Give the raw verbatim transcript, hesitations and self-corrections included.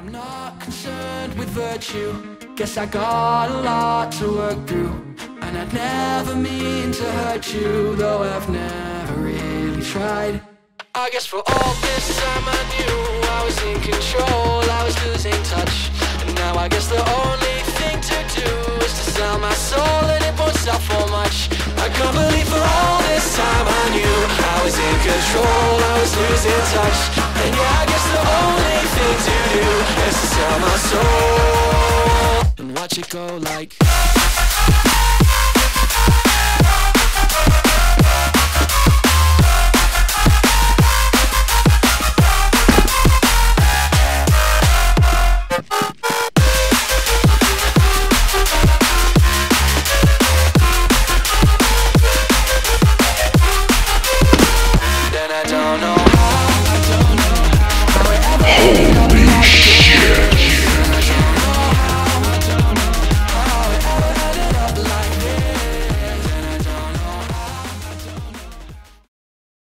I'm not concerned with virtue. Guess I got a lot to work through. And I'd never mean to hurt you, though I've never really tried. I guess for all this time I knew I was in control, I was losing touch. And now I guess the only thing to do is to sell my soul, and it won't sell for much. I can't believe for all this time I knew I was in control, I was losing touch. And yeah, I guess the only thing to do is to sell my soul and watch it go like